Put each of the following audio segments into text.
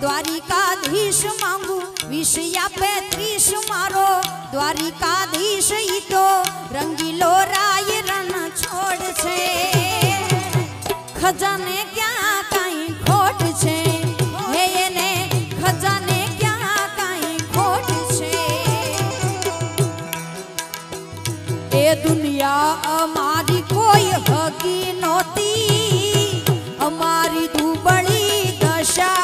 द्वारिकाधीश मांगू विष आपे त्रिश मारो द्वारिकाधीश ई तो रंगीलो राय रण छोड़ छे खजाने क्या कहीं खोट छे हे ने खजाने क्या कहीं खोट छे ए दुनिया अमारी कोई हकी नोती अमारी दुबड़ी दशा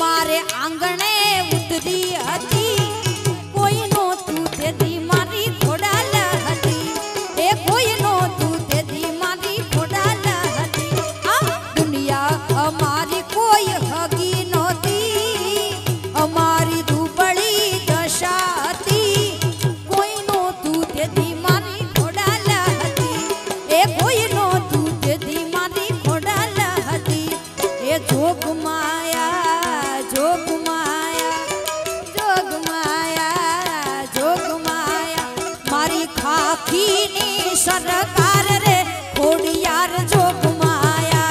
मारे आंगणे उतरी हती कोई नो तू ते दी मारी खोडाल हती ए कोई नो तू ते दी मारी खोडाल हती हम दुनिया हमारी कोई हगी नोती हमारी दुबड़ी दशा हती कोई नो तू ते दी मारी खोडाल हती ए कोई नो तू ते दी मारी खोडाल हती ए जोग माया कीनी सरकार रे खोड़ियार जोग माया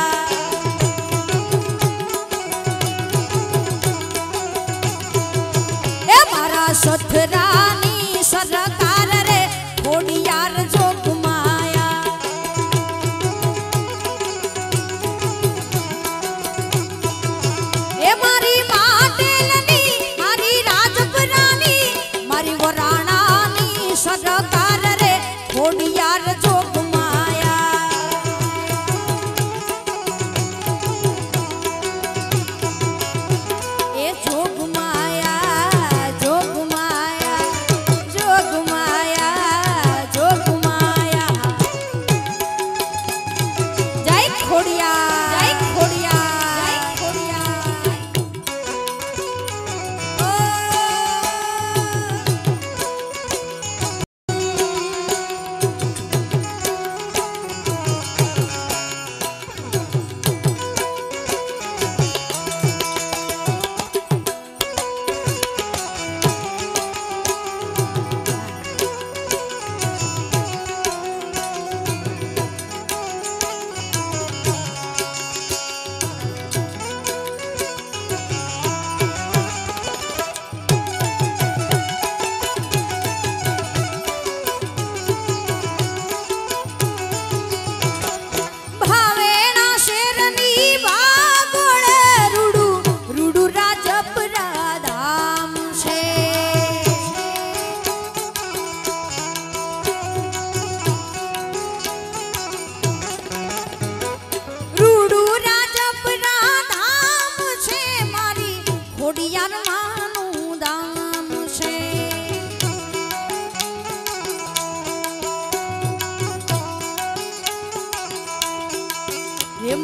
ए मारा सथरानी सरकार रे खोड़ियार जोग माया ए मारी माटेलनी मारी राजपुरानी मारी वराणानी सरकार खोड़ियार जोग माया ए जोग माया जोग माया जोग माया जोग माया जय खोड़िया जय खोड़िया जय खोड़िया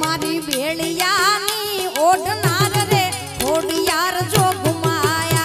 मारी भेड़ियानी ओढ़नार रे खोड़ियार जोग माया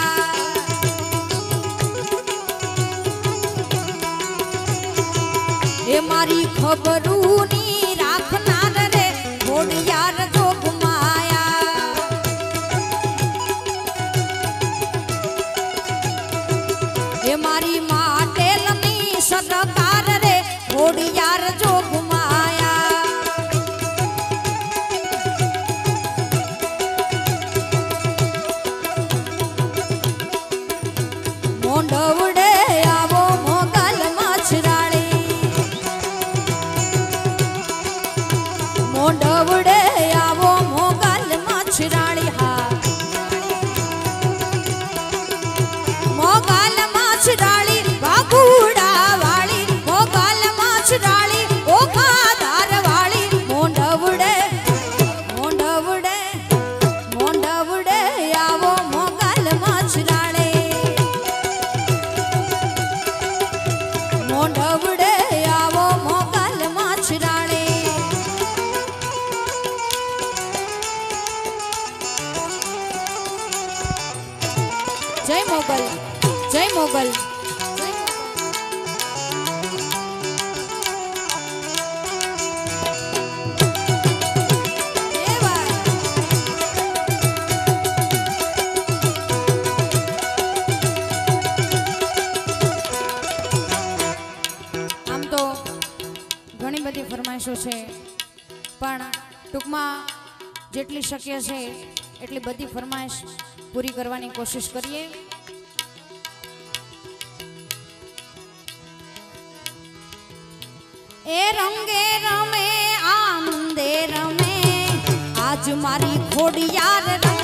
શક્ય છે એટલી બધી ફરમાઈશ પૂરી કરવાની કોશિશ કરીએ. એ રંગે રમે આનંદે રમે આજ મારી ખોડિયાર